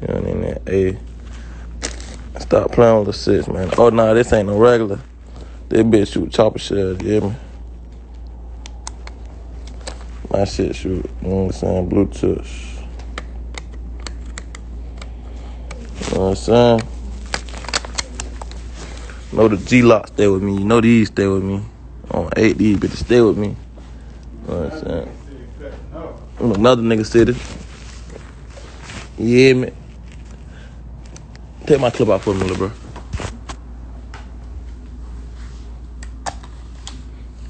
You know what I mean? That A. Stop playing with the six, man. Oh, nah, this ain't no regular. This bitch shoot chopper shells, you hear me? My shit shoot, you know what I'm saying, Bluetooth. You know what I'm saying? You know the G-Lock stay with me. You know these stay with me. On 8, these bitches stay with me. You know what I'm saying? I'm another nigga city. You hear me? Take my clip out for me, little bro.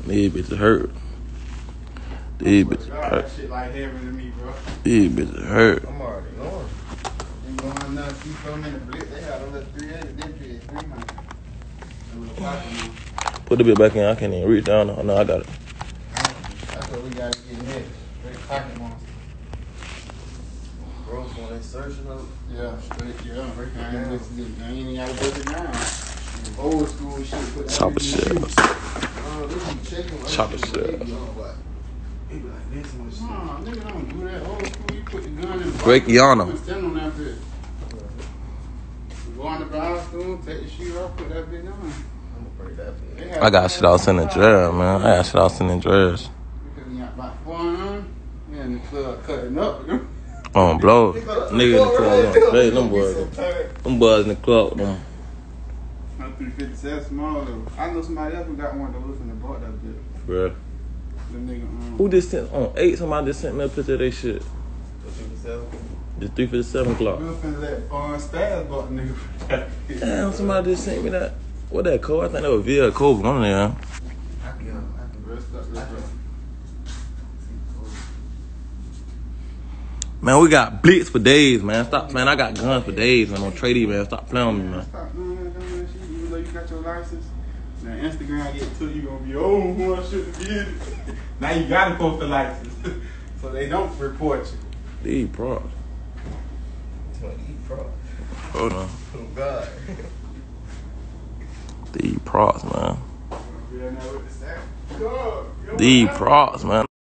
These bitches hurt. These bitches hurt. That shit like heaven to me, bro. These bitches hurt. I'm already going. Ain't going nuts. You throw them in the blitz. They had a little 300. Them shit is 300. Put the bit back in. I can't even reach down. No, I got it. That's what we got to get next. Straight pocket monster. Bro, when they searching up. Yeah, straight. Yeah, I ain't even got to put it down. Old school shit. Put chopper shells. Chopper shells. Break Yana. I got shit I was in the jail, man. I got shit I was in the drills. On blow. Nigga in the club. Hey, them boys. Them boys in the club, though. I'm 357 small, though. I know somebody else who got one of those and bought that bitch. For real? Who just sent on 8? Somebody just sent me a picture of their shit. 357? It's 357 clock. You finna let Barn Stabs bought nigga for that. Damn, somebody just sent me that. What that code? I think that was Via Cobra. One of them. I can rest up, Man, we got blitz for days, man. Stop, man. I got guns for days, man. On Trady, man. Stop playing with me, man. Stop doing that dumb ass shit, even though you got your license. Now, Instagram, I get to you, gonna be, oh, who I shouldn't be in. Now you gotta post the license. So they don't report you. They eat props. Hold on. Oh, God. They eat props, man. They eat props, man.